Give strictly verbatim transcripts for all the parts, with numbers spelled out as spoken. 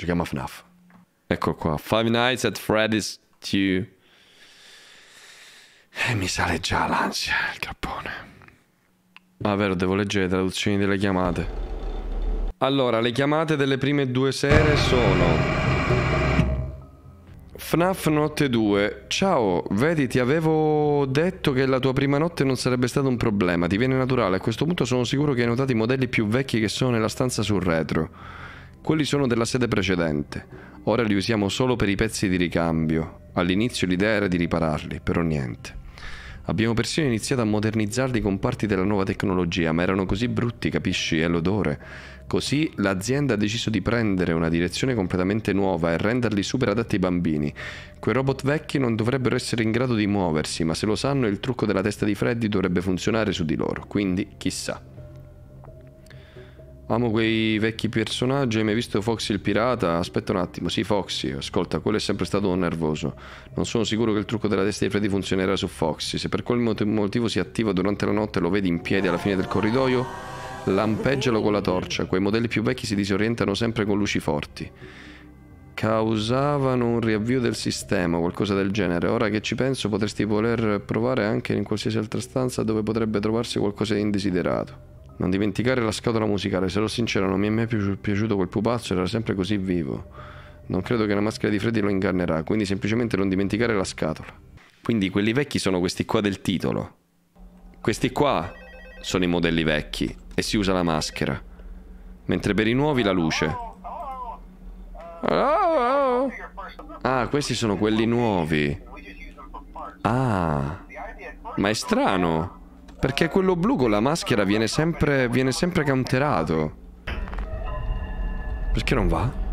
Giochiamo a FNAF. Ecco qua, Five Nights at Freddy's due. E mi sale già l'ansia, il cappone. Ah, vero, devo leggere le traduzioni delle chiamate. Allora, le chiamate delle prime due sere sono... FNAF notte due. Ciao, vedi, ti avevo detto che la tua prima notte non sarebbe stato un problema. Ti viene naturale. A questo punto sono sicuro che hai notato i modelli più vecchi che sono nella stanza sul retro. Quelli sono della sede precedente. Ora li usiamo solo per i pezzi di ricambio. All'inizio l'idea era di ripararli, però niente. Abbiamo persino iniziato a modernizzarli con parti della nuova tecnologia, ma erano così brutti, capisci? È l'odore. Così l'azienda ha deciso di prendere una direzione completamente nuova e renderli super adatti ai bambini. Quei robot vecchi non dovrebbero essere in grado di muoversi, ma se lo sanno il trucco della testa di Freddy dovrebbe funzionare su di loro, quindi chissà. Amo quei vecchi personaggi, hai mai visto Foxy il pirata? Aspetta un attimo, sì Foxy, ascolta, quello è sempre stato un nervoso. Non sono sicuro che il trucco della testa di Freddy funzionerà su Foxy. Se per quel motivo si attiva durante la notte e lo vedi in piedi alla fine del corridoio... Lampeggialo con la torcia. Quei modelli più vecchi si disorientano sempre con luci forti. Causavano un riavvio del sistema, qualcosa del genere. Ora che ci penso, potresti voler provare anche in qualsiasi altra stanza dove potrebbe trovarsi qualcosa di indesiderato. Non dimenticare la scatola musicale. Sarò sincero, non mi è mai piaciuto quel pupazzo, era sempre così vivo. Non credo che la maschera di Freddy lo ingannerà, quindi semplicemente non dimenticare la scatola. Quindi quelli vecchi sono questi qua del titolo. Questi qua sono i modelli vecchi e si usa la maschera, mentre per i nuovi la luce. Ah, questi sono quelli nuovi. Ah, ma è strano, perché quello blu con la maschera viene sempre, viene sempre counterato. Perché non va?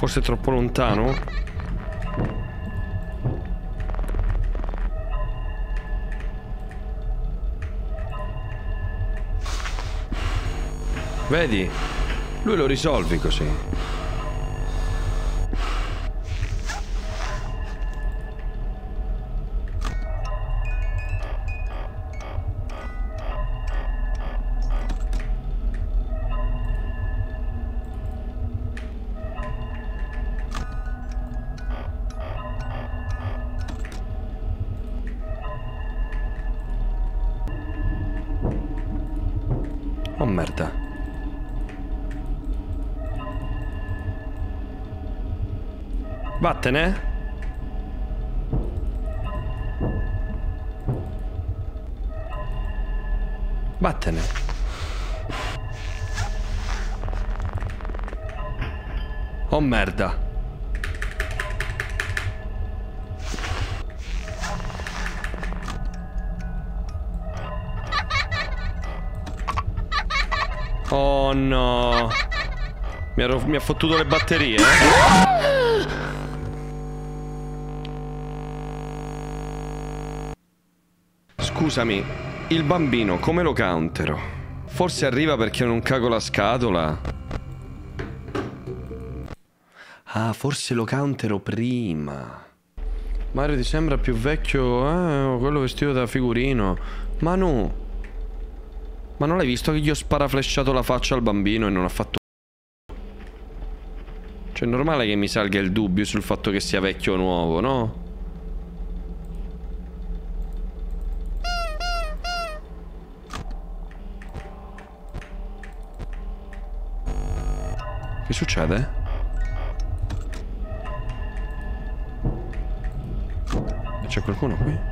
Forse è troppo lontano? Vedi? Lui lo risolvi così. Oh merda. Vattene. Vattene. Oh merda. Oh no, mi, ero, mi ha fottuto le batterie. Scusami, il bambino come lo countero? Forse arriva perché non cago la scatola. Ah, forse lo countero prima. Mario ti sembra più vecchio, eh? Quello vestito da figurino. Ma no. Ma non l'hai visto che gli ho sparaflesciato la faccia al bambino e non ha fatto... Cioè è normale che mi salga il dubbio sul fatto che sia vecchio o nuovo, no? Che succede? C'è qualcuno qui?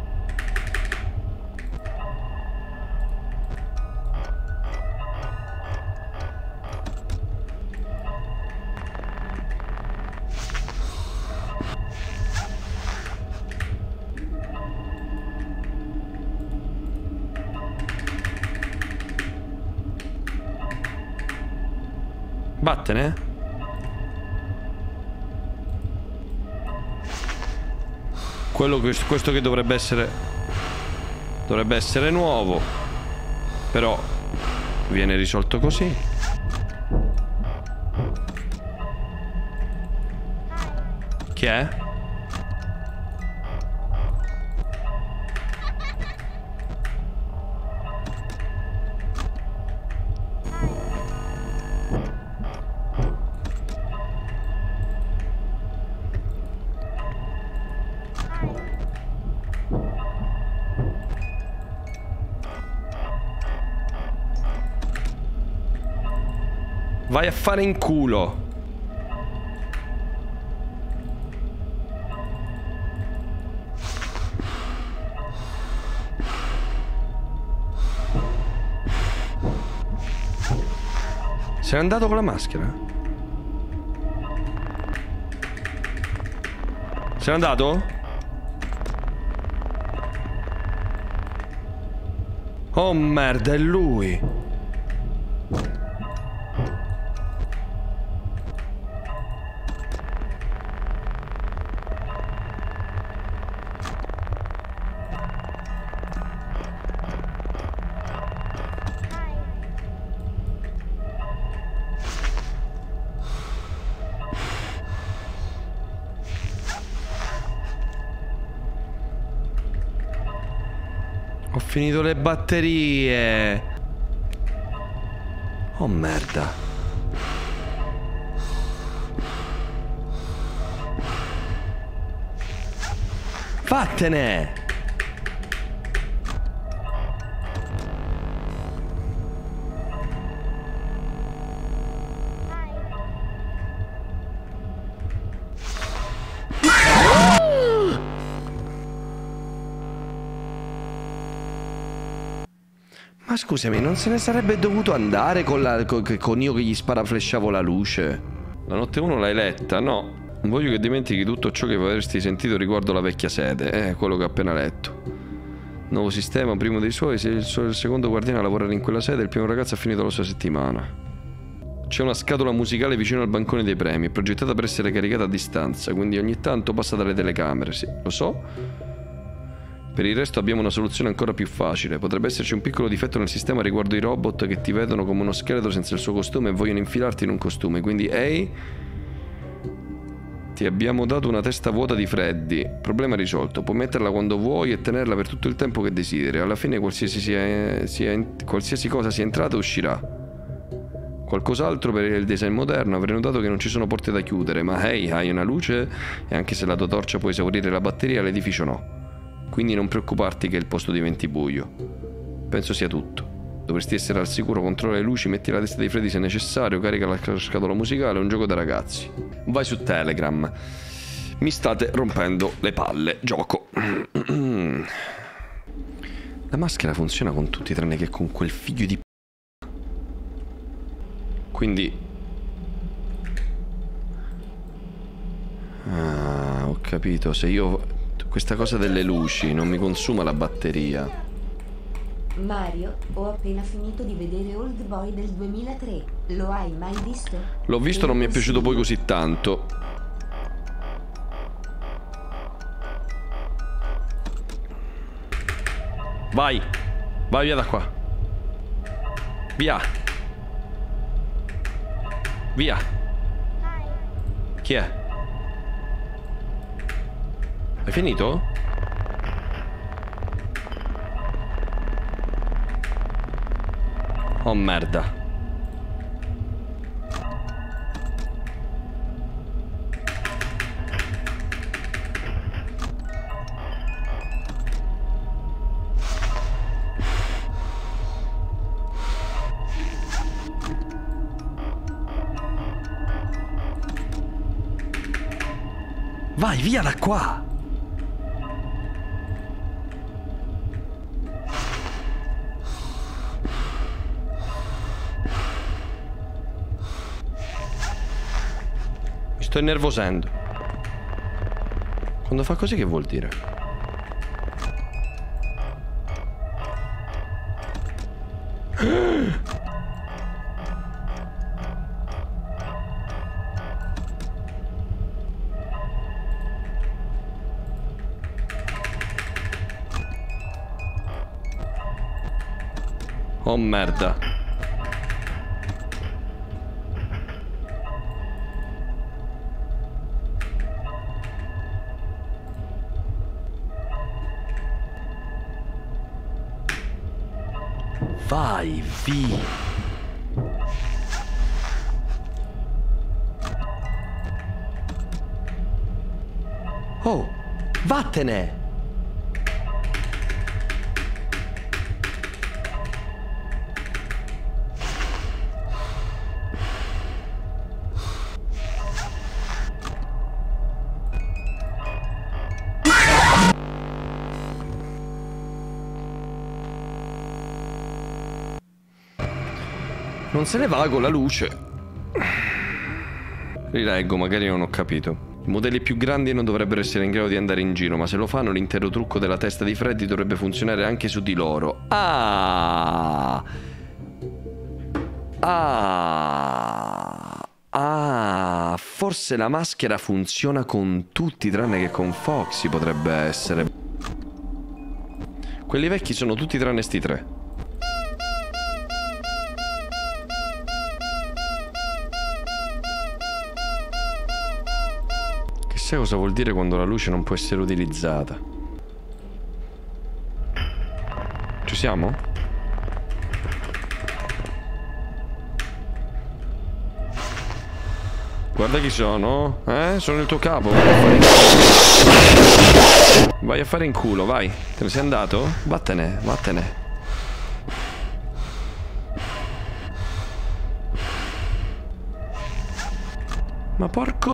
Vattene. Quello che, questo che dovrebbe essere, dovrebbe essere nuovo, però viene risolto così. Chi è? Vai a fare in culo. Se n'è andato con la maschera. Se n'è andato? Oh merda, è lui. Ho finito le batterie. Oh merda. Vattene. Ma scusami, non se ne sarebbe dovuto andare con, la, con, con io che gli sparaflesciavo la luce? La notte uno l'hai letta? No. Non voglio che dimentichi tutto ciò che avresti sentito riguardo la vecchia sede. Eh, quello che ho appena letto. Nuovo sistema, primo dei suoi. Se il secondo guardiano a lavorare in quella sede, il primo ragazzo ha finito la sua settimana. C'è una scatola musicale vicino al bancone dei premi, progettata per essere caricata a distanza, quindi ogni tanto passa dalle telecamere. Sì, lo so. Per il resto abbiamo una soluzione ancora più facile. Potrebbe esserci un piccolo difetto nel sistema riguardo i robot che ti vedono come uno scheletro senza il suo costume e vogliono infilarti in un costume. Quindi, ehi, ti abbiamo dato una testa vuota di Freddy. Problema risolto. Puoi metterla quando vuoi e tenerla per tutto il tempo che desideri. Alla fine qualsiasi, sia, sia, qualsiasi cosa sia entrata uscirà. Qualcos'altro per il design moderno. Avrei notato che non ci sono porte da chiudere. Ma ehi, hey, hai una luce e anche se la tua torcia può esaurire la batteria, l'edificio no. Quindi non preoccuparti che il posto diventi buio. Penso sia tutto. Dovresti essere al sicuro, controlla le luci, metti la testa di Freddy se necessario, carica la scatola musicale, è un gioco da ragazzi. Vai su Telegram. Mi state rompendo le palle, gioco. La maschera funziona con tutti tranne che con quel figlio di p***a. Quindi... ah, ho capito, se io... questa cosa delle luci non mi consuma la batteria. Mario, ho appena finito di vedere Old Boy del duemilatré. Lo hai mai visto? L'ho visto, non mi è piaciuto poi così tanto. Vai, vai via da qua. Via. Via. Chi è? Hai finito? Oh merda. Vai via da qua. Sto innervosendo. Quando fa così che vuol dire? Oh merda. Vai via. Oh, vattene! Non se ne va con la luce. Rileggo, magari non ho capito. I modelli più grandi non dovrebbero essere in grado di andare in giro, ma se lo fanno l'intero trucco della testa di Freddy dovrebbe funzionare anche su di loro. Ah! Ah! Ah! Forse la maschera funziona con tutti tranne che con Foxy, potrebbe essere. Quelli vecchi sono tutti tranne sti tre. Sai cosa vuol dire quando la luce non può essere utilizzata? Ci siamo? Guarda chi sono, eh? Sono il tuo capo. Vai a fare in culo, vai, a fare in culo, vai. Te ne sei andato? Vattene, vattene. Ma porco...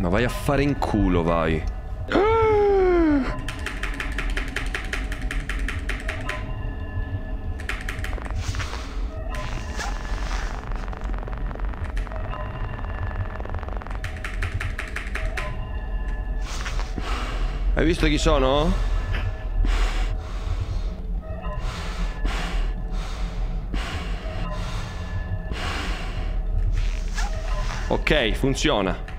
Ma vai a fare in culo, vai. Hai visto chi sono? Ok, funziona.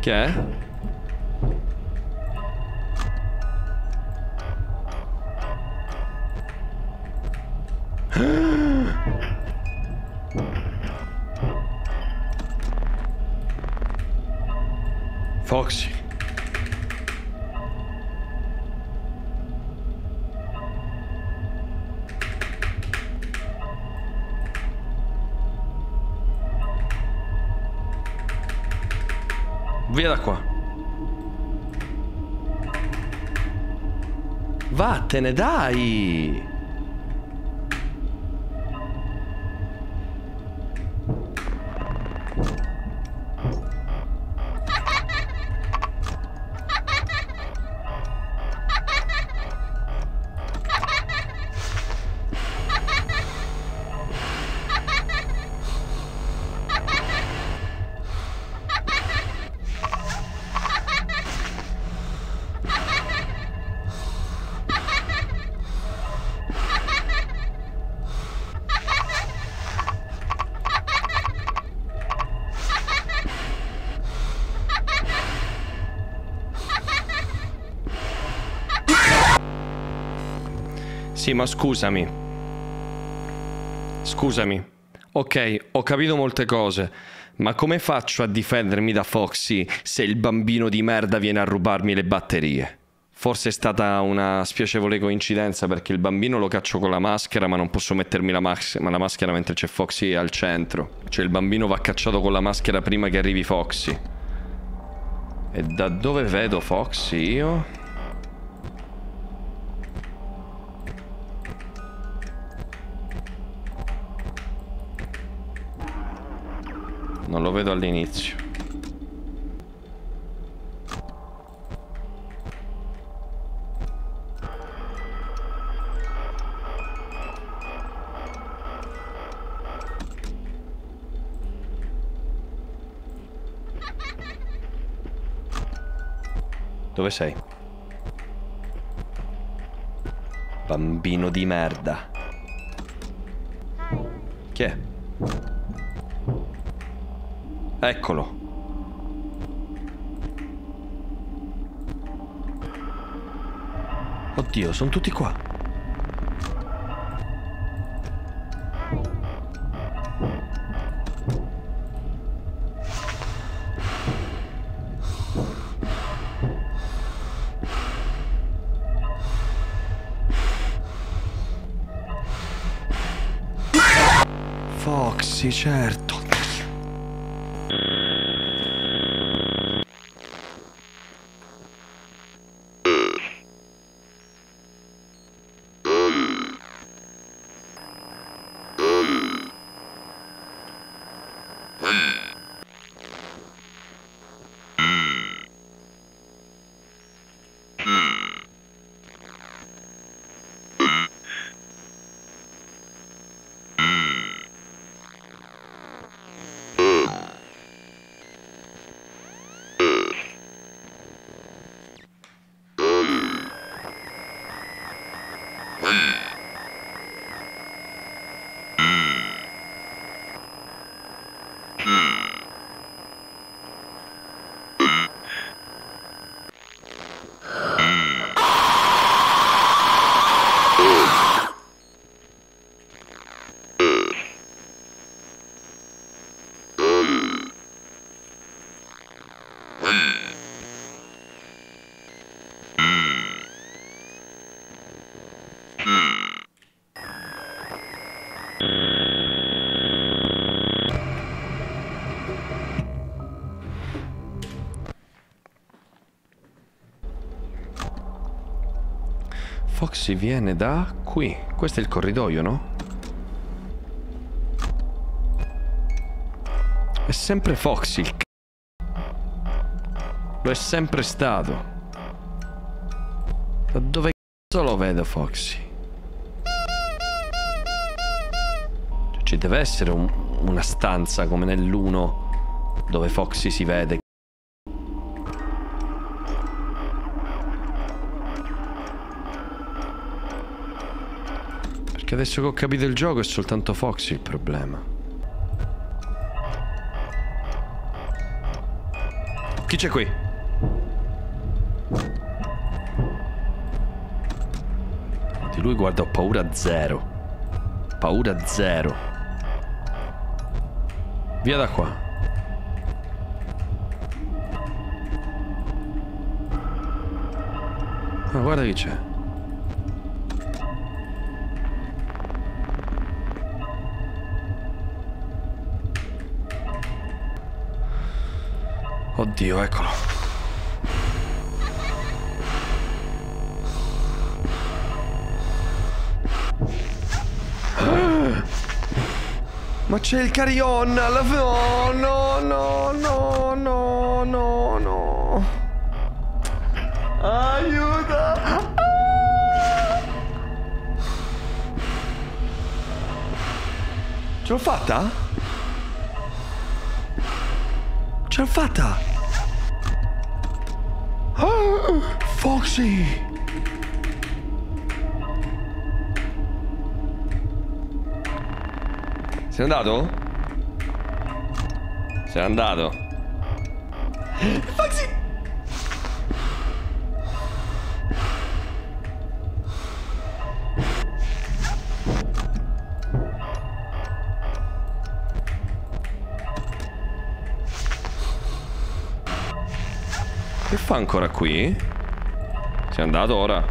Che è? Foxy. Via da qua. Vattene, dai. Sì, ma scusami. Scusami. Ok, ho capito molte cose, ma come faccio a difendermi da Foxy se il bambino di merda viene a rubarmi le batterie? Forse è stata una spiacevole coincidenza perché il bambino lo caccio con la maschera, ma non posso mettermi la, mas ma la maschera mentre c'è Foxy al centro. Cioè il bambino va cacciato con la maschera prima che arrivi Foxy. E da dove vedo Foxy io? Non lo vedo all'inizio. Dove sei? Bambino di merda. Chi è? Eccolo. Oddio, sono tutti qua. Foxy, certo. Foxy viene da qui. Questo è il corridoio, no? È sempre Foxy il c***o. Lo è sempre stato. Da dove c***o lo vedo Foxy? Ci deve essere un, una stanza come nell'uno dove Foxy si vede. Adesso che ho capito il gioco è soltanto Foxy il problema. Chi c'è qui? Di lui guarda, ho paura zero. Paura zero. Via da qua. Ma guarda chi c'è. Oddio, eccolo. Ah, ma c'è il carillon alla... No, no, no, no, no, no, no. Aiuto! Ah! Ce l'ho fatta? Ce l'ho fatta! Foxy! Sei andato? Sei andato? Foxy! Che fa ancora qui? Sei andato ora?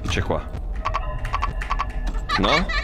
Chi c'è qua? No?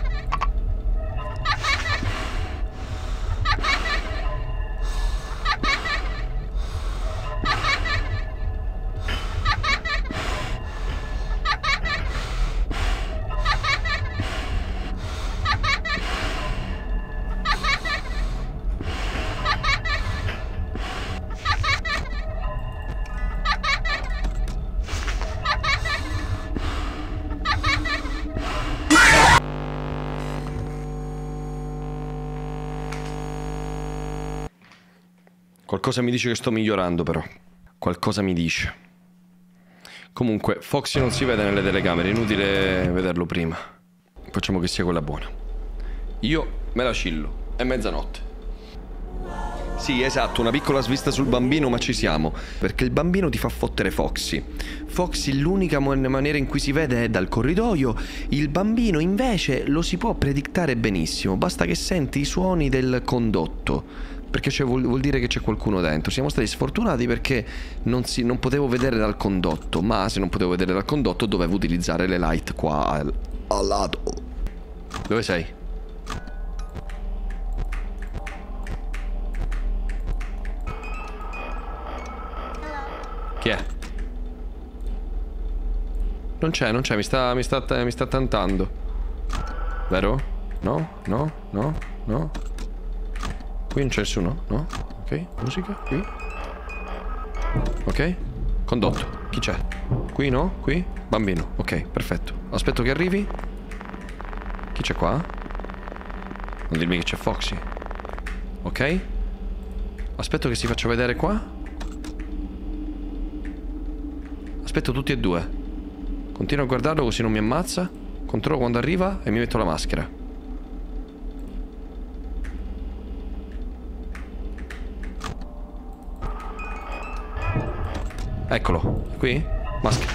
Qualcosa mi dice che sto migliorando, però. Qualcosa mi dice. Comunque Foxy non si vede nelle telecamere, inutile vederlo prima. Facciamo che sia quella buona. Io me la cillo, è mezzanotte. Sì, esatto, una piccola svista sul bambino, ma ci siamo. Perché il bambino ti fa fottere Foxy. Foxy l'unica man- maniera in cui si vede è dal corridoio. Il bambino invece lo si può predictare benissimo. Basta che senti i suoni del condotto. Perché vuol, vuol dire che c'è qualcuno dentro. Siamo stati sfortunati perché non, si, non potevo vedere dal condotto. Ma se non potevo vedere dal condotto dovevo utilizzare le light qua al, al lato. Dove sei? Chi è? Non c'è, non c'è, mi sta, mi sta, mi sta tantando. Vero? No, no, no, no. Qui non c'è nessuno, no? Ok, musica, qui. Ok, condotto, chi c'è? Qui no, qui, bambino, ok, perfetto. Aspetto che arrivi. Chi c'è qua? Non dirmi che c'è Foxy. Ok. Aspetto che si faccia vedere qua. Aspetto tutti e due. Continuo a guardarlo così non mi ammazza. Controllo quando arriva e mi metto la maschera. Eccolo. Qui? Maschera.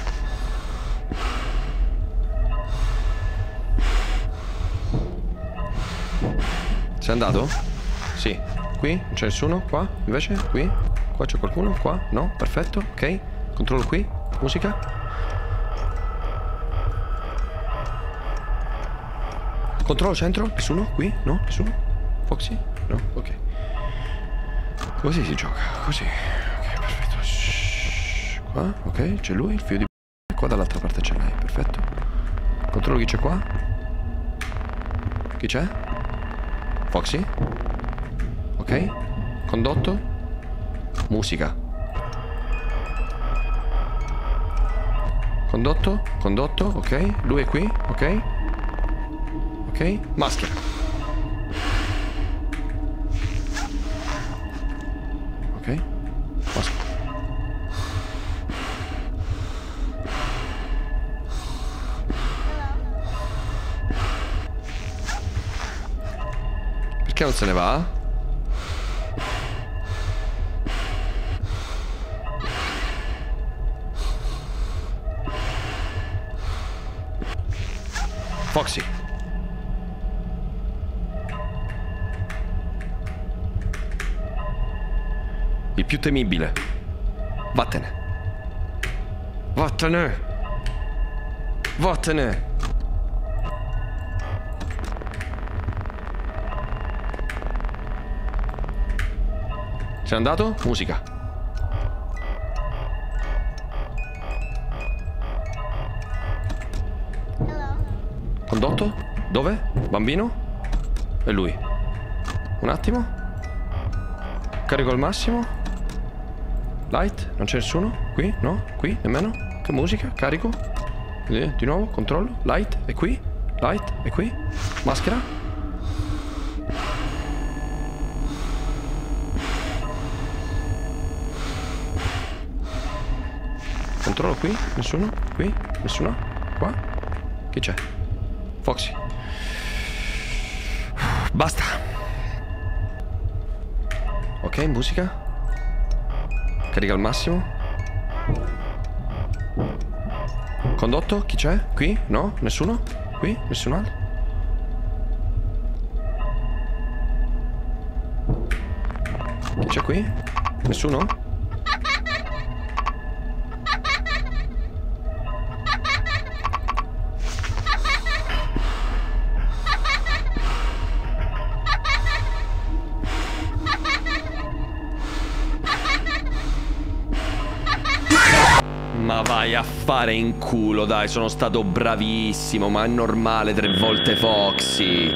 Sei andato? Sì. Qui? Non c'è nessuno? Qua? Invece? Qui? Qua c'è qualcuno? Qua? No? Perfetto. Ok. Controllo qui. Musica. Controllo centro. Nessuno? Qui? No? Nessuno? Foxy? No? Ok. Così si gioca. Così. Ok, perfetto. Shhh. Qua? Ok, c'è lui. Il fio di... Qua dall'altra parte c'è lei. Perfetto. Controllo chi c'è qua. Chi c'è? Foxy? Ok. Condotto. Musica. Condotto, condotto, ok. Lui è qui, ok. Ok, maschera. Ok, maschera. Perché non se ne va? Foxy. Il più temibile. Vattene. Vattene. Vattene. Sei andato? Musica. Condotto? Dove? Bambino? E lui. Un attimo. Carico al massimo. Light. Non c'è nessuno. Qui? No? Qui? Nemmeno? Che musica? Carico. Di nuovo. Controllo. Light. E qui? Light. E qui? Maschera. Controllo qui. Nessuno. Qui. Nessuno. Qua. Chi c'è? Foxy. Basta. Ok, musica. Carica al massimo. Condotto, chi c'è? Qui? No? Nessuno? Qui? Nessun altro? Chi c'è qui? Nessuno? Ma vai a fare in culo, dai, sono stato bravissimo, ma è normale tre volte Foxy,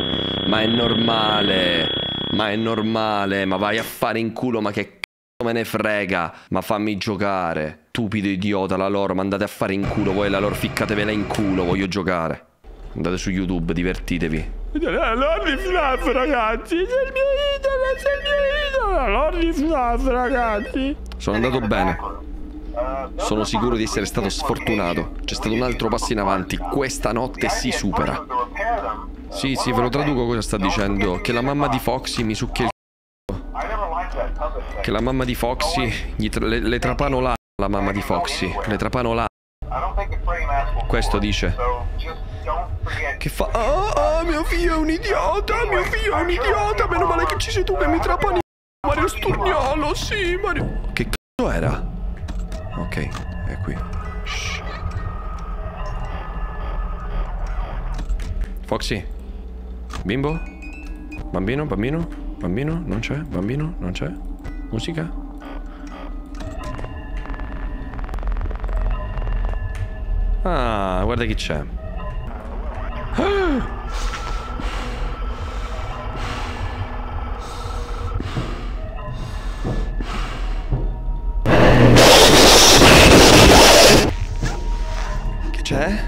ma è normale, ma è normale, ma vai a fare in culo, ma che c***o me ne frega, ma fammi giocare, stupido idiota la lore, ma andate a fare in culo voi la lore, ficcatevela in culo, voglio giocare, andate su YouTube, divertitevi. La lore di FNAF, ragazzi, sei il mio idolo, sei il mio idolo, la lore di FNAF, ragazzi. Sono andato bene. Sono sicuro di essere stato sfortunato. C'è stato un altro passo in avanti. Questa notte si supera. Sì, sì, ve lo traduco cosa sta dicendo. Che la mamma di Foxy mi succhia il c***o. Che la mamma di Foxy gli tra... le, le trapano là. La mamma di Foxy le trapano là. Questo dice. Che fa? Ah, ah, mio figlio è un idiota. Mio figlio è un idiota. Meno male che ci sei tu che mi trapani. Mario Sturniolo, sì, Mario. Che c***o era? Ok, è qui. Shh. Foxy. Bimbo? Bambino, bambino, bambino, non c'è, bambino, non c'è. Musica? Ah, guarda chi c'è. Ah! Che c'è?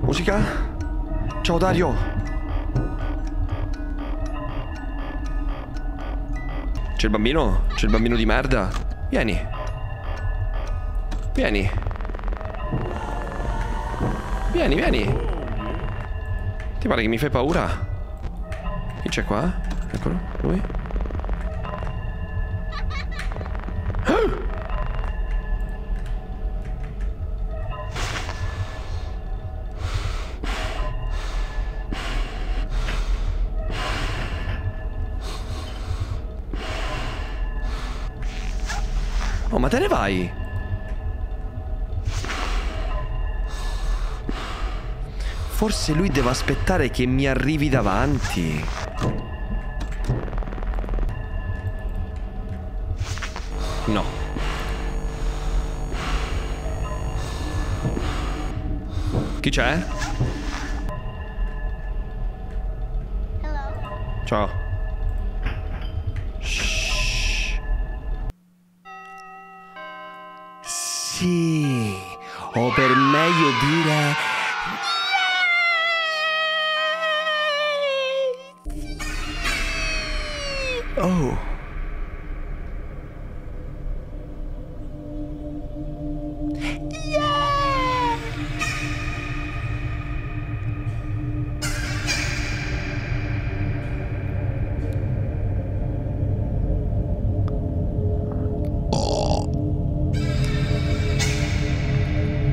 Musica? Ciao Dario. C'è il bambino? C'è il bambino di merda? Vieni. Vieni. Vieni, vieni. Ti pare che mi fai paura? Chi c'è qua? Eccolo, lui. Ah! Oh, ma te ne vai? Forse lui deve aspettare che mi arrivi davanti. No. Chi c'è? Ciao. Sì, o per meglio dire... Oh.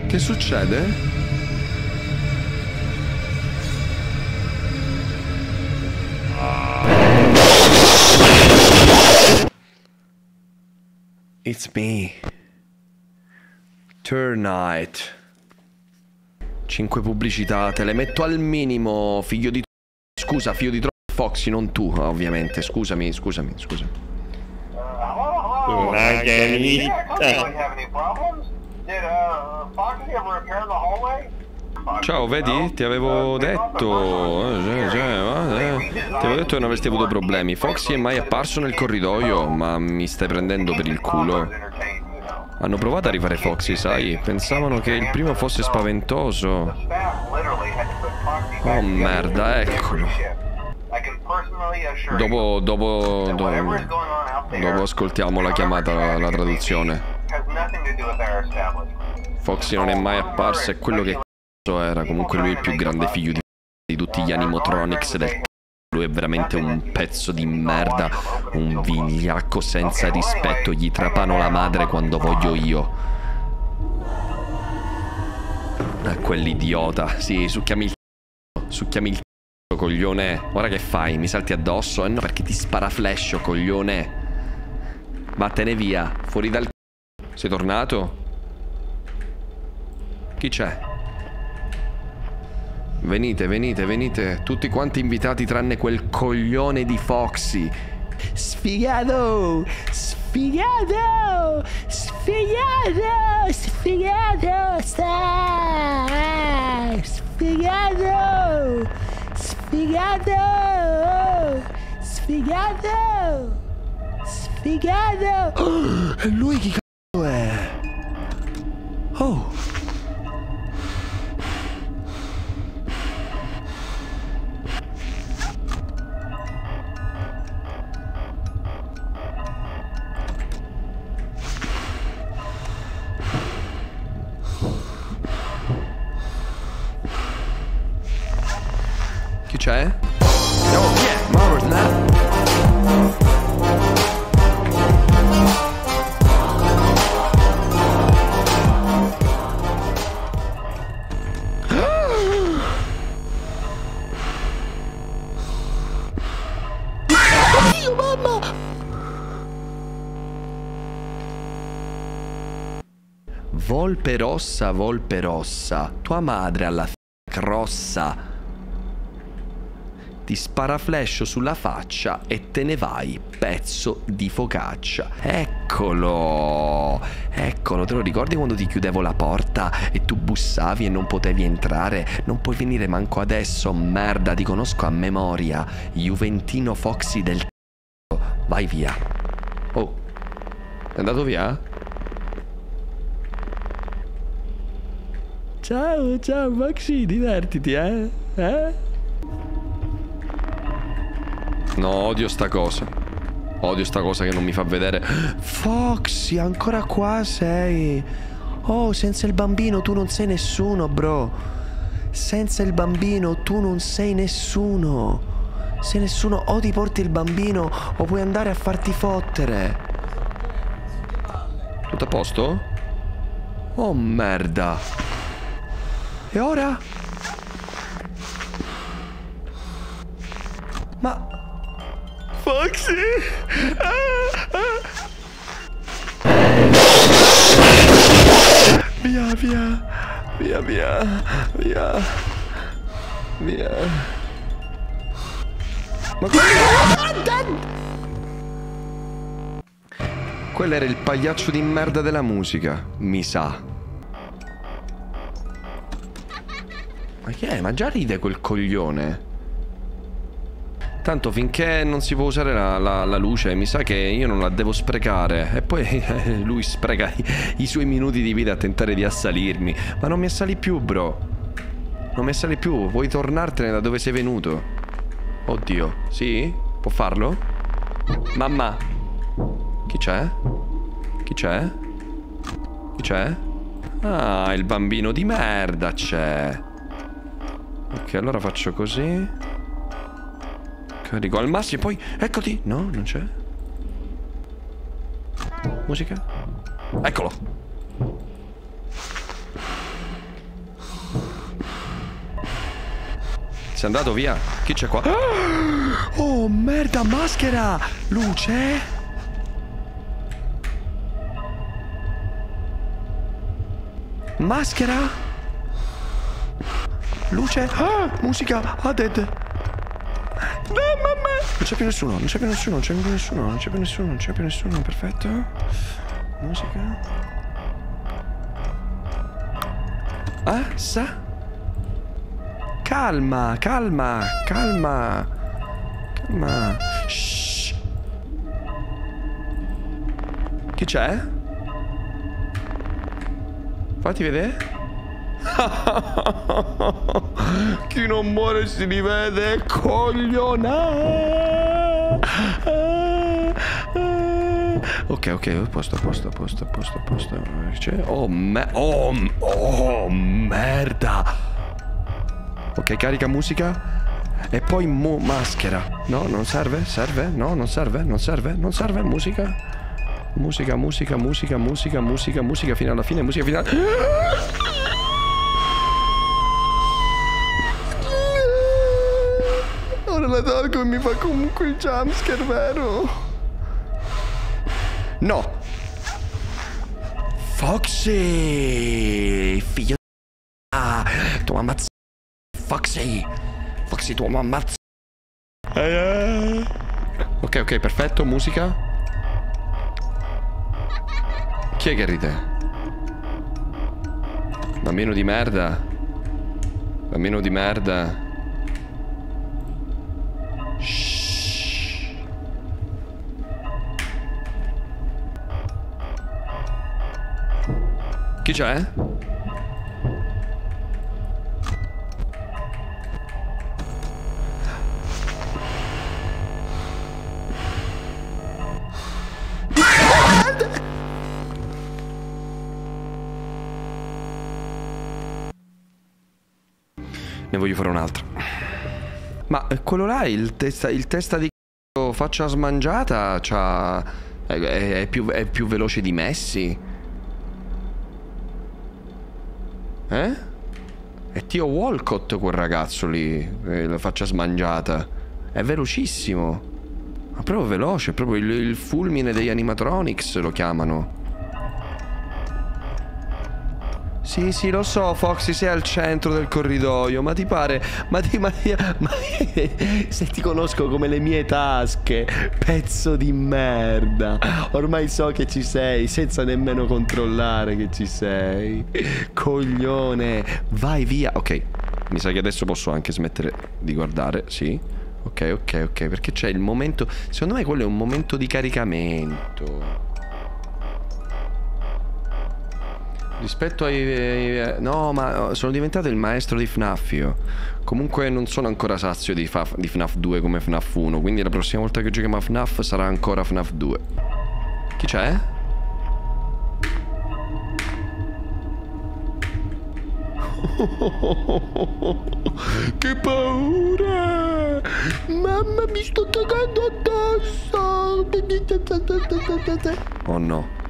Che succede? It's me. Turnite. Cinque pubblicità, te le metto al minimo, figlio di... Scusa, figlio di tro... Foxy, non tu, ovviamente. Scusami, scusami, scusami. Ciao, vedi? Ti avevo detto. Eh, eh, eh, eh. Ti avevo detto che non avresti avuto problemi. Foxy è mai apparso nel corridoio, ma mi stai prendendo per il culo. Hanno provato a rifare Foxy, sai? Pensavano che il primo fosse spaventoso. Oh merda, eccolo. Dopo, dopo, dopo, dopo ascoltiamo la chiamata, la traduzione. Foxy non è mai apparsa e quello che c***o era. Comunque lui è il più grande figlio di di tutti gli animatronics del c***o. Lui è veramente un pezzo di merda, un vigliacco senza rispetto. Gli trapano la madre quando voglio io. Ah, quell'idiota. Sì, succhiami il c***o, succhiami il c***o, coglione. Ora che fai? Mi salti addosso? Eh no, perché ti spara flash, coglione. Vattene via, fuori dal c***o. Sei tornato? Chi c'è? Venite, venite, venite. Tutti quanti invitati tranne quel coglione di Foxy. Sfigato! Sfigato! Sfigato! Sfigato! Stai! Sfigato! Sfigato! Sfigato! Sfigato! Oh, è lui chi c***o è? Oh! Chi c'è? Oddio, mamma! Volpe rossa, volpe rossa, tua madre alla crossa. Ti spara flash sulla faccia e te ne vai, pezzo di focaccia. Eccolo, eccolo, te lo ricordi quando ti chiudevo la porta e tu bussavi e non potevi entrare? Non puoi venire manco adesso, merda, ti conosco a memoria. Juventino Foxy del c***o, vai via. Oh, è andato via? Ciao, ciao Foxy, divertiti, eh? Eh? No, odio sta cosa. Odio sta cosa che non mi fa vedere. Foxy, ancora qua sei. Oh, senza il bambino tu non sei nessuno, bro. Senza il bambino tu non sei nessuno. Se nessuno o ti porti il bambino o puoi andare a farti fottere. Tutto a posto? Oh, merda. E ora? Ma... Foxy! Ah, ah. Via, via, via, via, via, via. Ma quello era il pagliaccio di merda della musica, mi sa. Ma che è? Ma già ride quel coglione. Tanto finché non si può usare la, la, la luce, mi sa che io non la devo sprecare. E poi eh, lui spreca i, i suoi minuti di vita a tentare di assalirmi. Ma non mi assali più, bro. Non mi assali più. Vuoi tornartene da dove sei venuto? Oddio. Sì? Può farlo? Mamma. Chi c'è? Chi c'è? Chi c'è? Ah, il bambino di merda c'è. Ok, allora faccio così. Carico al massimo, poi eccoti. No, non c'è. Musica. Eccolo. Sei andato via. Chi c'è qua? Oh merda, maschera. Luce. Maschera. Luce. Ah, musica. Added. No, mamma! Non c'è più nessuno, non c'è più nessuno, non c'è più nessuno, non c'è più nessuno, non c'è più nessuno, perfetto. Musica. Ah, sa? Calma, calma, calma. Calma. Shh. Chi c'è? Fatti vedere. Chi non muore si rivede, cogliona. Ok, ok, posto, posto, posto, posto, posto. Oh, me oh, oh, merda. Ok, carica musica. E poi mu maschera. No, non serve, serve, no, non serve, non serve, non serve, musica. Musica, musica, musica, musica, musica, musica fino alla fine, musica fino alla fine. La tolgo e mi fa comunque il jumpscare, vero? No! Foxy! Figlio di... Tu ammazzi... Foxy! Foxy, tu ammazzi... Ok, ok, perfetto, musica. Chi è che ride? Bambino di merda. Bambino di merda. Shhh. Chi c'è? Ne voglio fare un altro. Ma quello là, il testa, il testa di c***o faccia smangiata, c'ha... è, è, più, è più veloce di Messi. Eh? È Tio Walcott quel ragazzo lì, eh, la faccia smangiata. È velocissimo. Ma proprio veloce, proprio il, il fulmine degli animatronics lo chiamano. Sì, sì, lo so, Foxy, sei al centro del corridoio, ma ti pare... Ma ti... Ma, ma, se ti conosco come le mie tasche, pezzo di merda. Ormai so che ci sei, senza nemmeno controllare che ci sei. Coglione, vai via. Ok, mi sa che adesso posso anche smettere di guardare, sì. Ok, ok, ok, perché c'è il momento... Secondo me quello è un momento di caricamento. Rispetto ai... No, ma sono diventato il maestro di FNAF io. Comunque non sono ancora sazio di, di FNAF due come FNAF uno. Quindi la prossima volta che giochiamo a FNAF sarà ancora FNAF due. Chi c'è? Che paura! Mamma, mi sto cagando addosso! Oh no.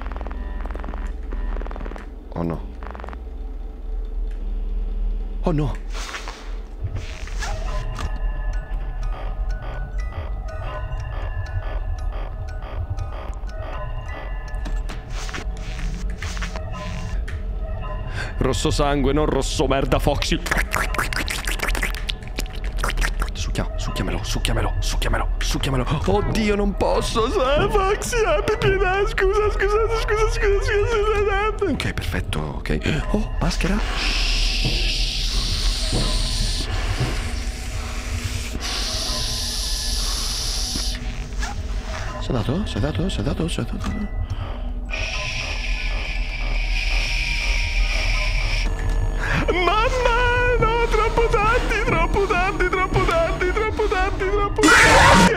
Oh no. Oh no. Rosso sangue, non rosso merda, Foxy. Succhia, succhiamelo, succhiamelo, succhiamelo, succhiamelo. Oddio, non posso. Foxy, scusa, scusa, scusa, scusa, scusa. Ok, perfetto, ok. Oh, maschera. Sei andato? Sei andato? Sei andato? Sei andato? Mamma! No, troppo tanti, troppo tanti, troppo tanti, troppo tanti, troppo tanti.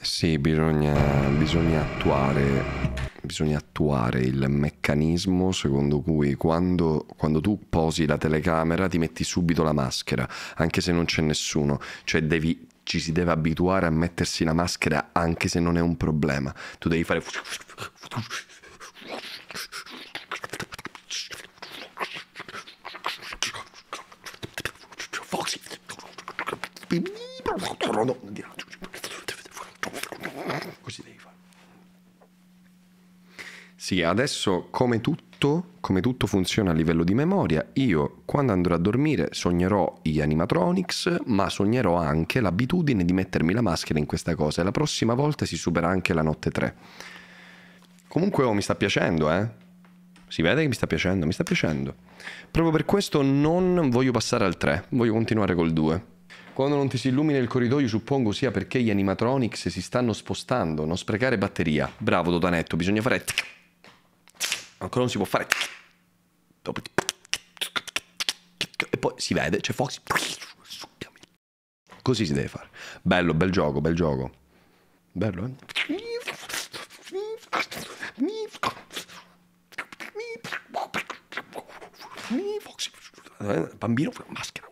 Sì, bisogna, bisogna attuare, bisogna attuare il meccanismo secondo cui quando, quando tu posi la telecamera ti metti subito la maschera, anche se non c'è nessuno. Cioè devi, ci si deve abituare a mettersi la maschera anche se non è un problema. Tu devi fare... Foxy. Così devi fare. Sì, adesso come tutto, come tutto funziona a livello di memoria. Io quando andrò a dormire sognerò gli animatronics, ma sognerò anche l'abitudine di mettermi la maschera in questa cosa. E la prossima volta si supera anche la notte tre. Comunque oh, mi sta piacendo, eh. Si vede che mi sta piacendo, mi sta piacendo. Proprio per questo non voglio passare al tre, voglio continuare col due. Quando non ti si illumina il corridoio suppongo sia perché gli animatronics si stanno spostando. Non sprecare batteria. Bravo Dotanetto, bisogna fare... Ancora non si può fare... E poi si vede, c'è Foxy. Così si deve fare. Bello, bel gioco, bel gioco. Bello, eh? Bambino, maschera.